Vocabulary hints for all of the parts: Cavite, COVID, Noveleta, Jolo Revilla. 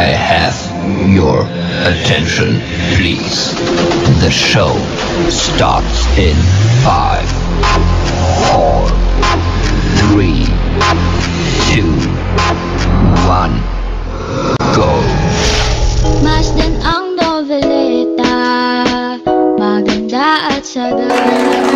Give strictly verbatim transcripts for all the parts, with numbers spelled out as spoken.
I have your attention, please. The show starts in five, four, three, two, one, go. Mas din ang noveleta, maganda at sagana.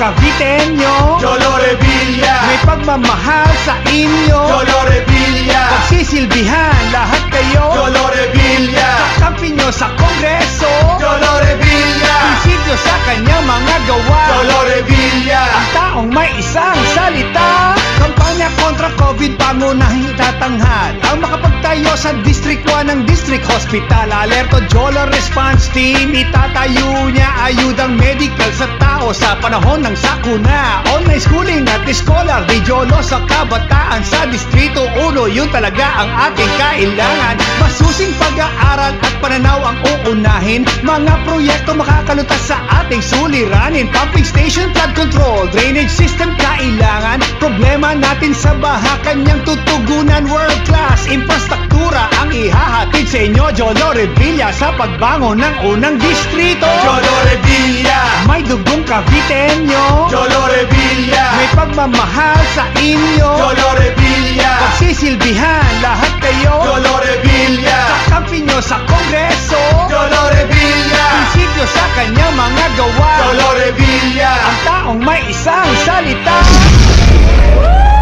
Caviteño, Jolo Revilla, may pagmamahal sa inyo, Jolo Revilla, pagsisilbihan lahat kayo, Jolo Revilla, kakampi nyo sa kongreso, Jolo Revilla, prinsipyo sa kanyang mga gawa, Jolo Revilla, ang taong may isang salita. Kampanya kontra COVID, pangunahing tatanghal ang makapagtayo sa District one ng District Hospital. Alerto Jolo Response Team, itatayo niya ayudang medical sa tao sa panahon ng sakuna. Online schooling at scholar di Jolo sa kabataan sa Distrito one, yun talaga ang ating kailangan. Masusing pag-aaral at pananaw ang uunahin, mga proyekto makakalutas sa ating suliranin. Pumping station, flood control, drainage system kailangan, problema natin sa baha kanyang tutugunan. World class infrastruktura ang ihahatid sa inyo, Jolo Revilla, sa pagbango ng unang distrito. Jolo Revilla, may dugong Caviteño, Jolo Revilla, may pagmamahal sa inyo, Jolo Revilla, pagsisilbihan lahat kayo, Jolo Revilla, kakampi nyo sa kongreso, Jolo Revilla, prinsipyo sa kanyang mga gawa, Jolo Revilla, ang taong may isang salita. Woo!